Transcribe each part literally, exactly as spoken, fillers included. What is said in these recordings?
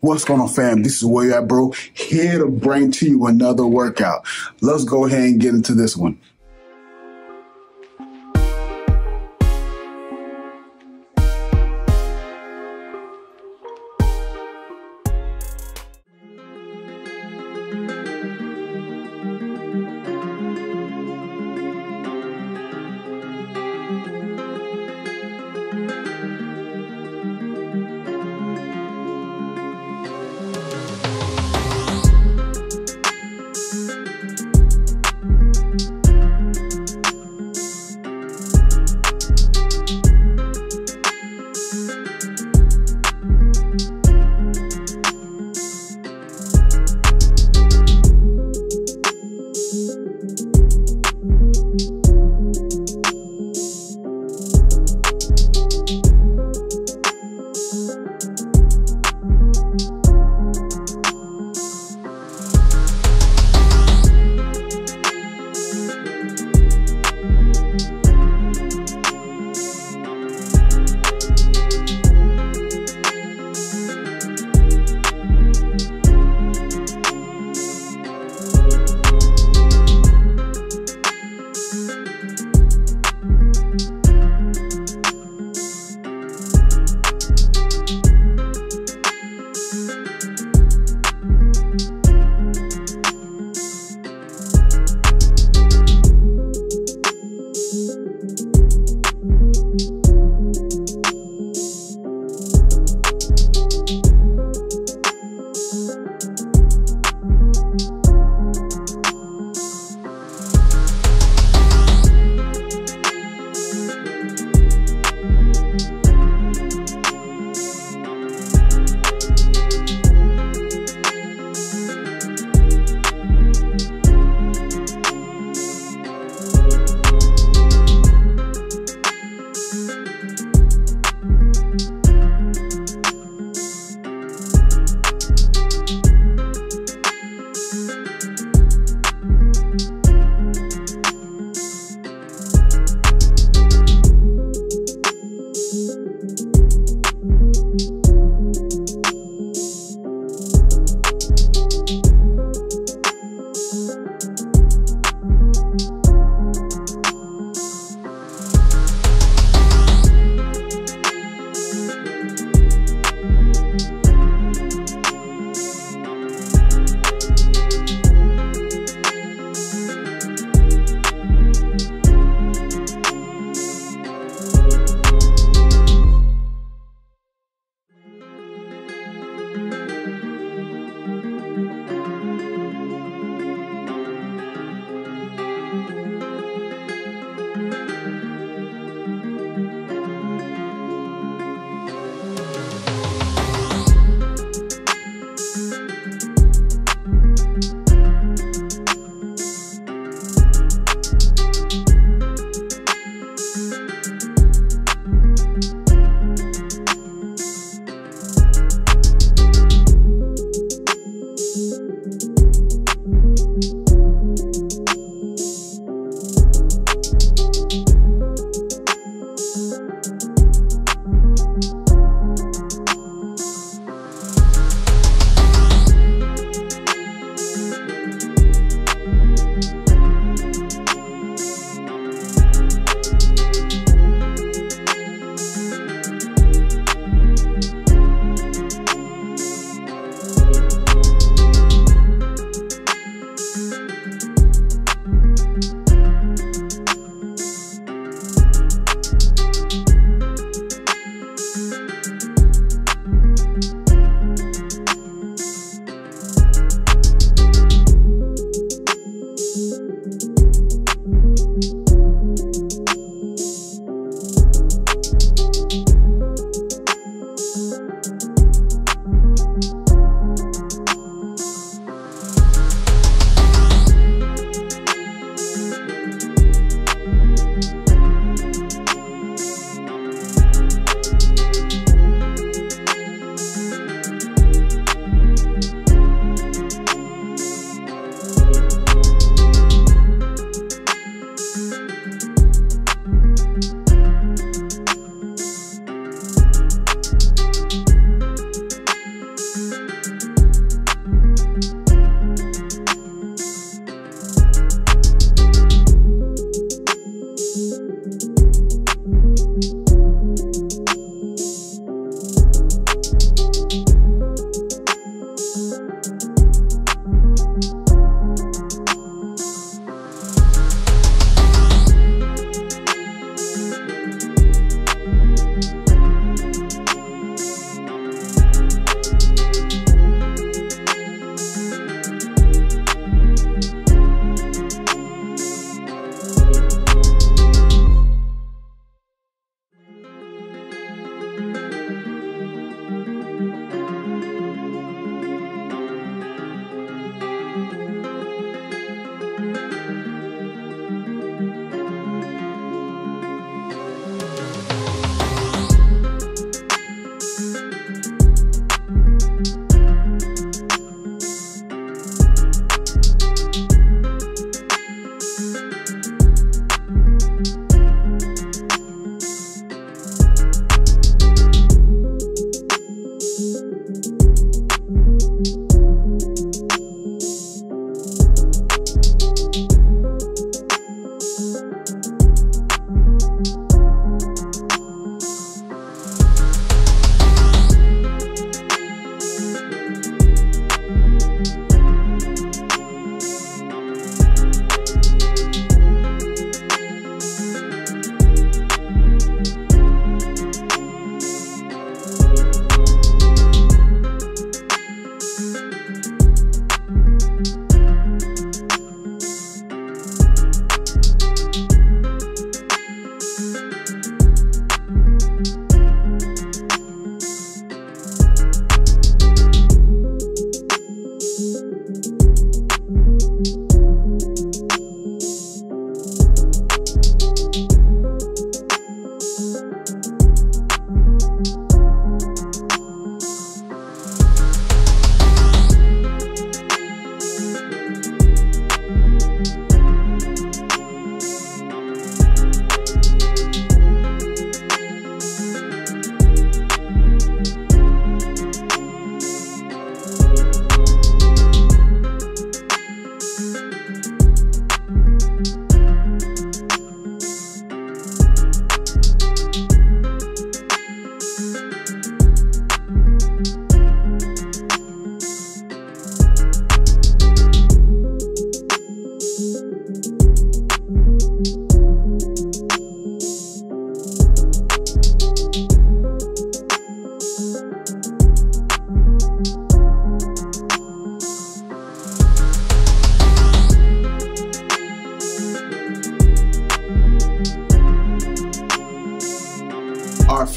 What's going on, fam? This is Where You At Bro, here to bring to you another workout. Let's go ahead and get into this one. Thank you.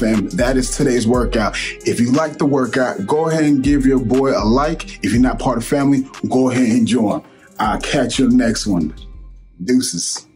right, fam, that is today's workout. If you like the workout, go ahead and give your boy a like. If you're not part of the family, go ahead and join. I'll catch you next one. Deuces.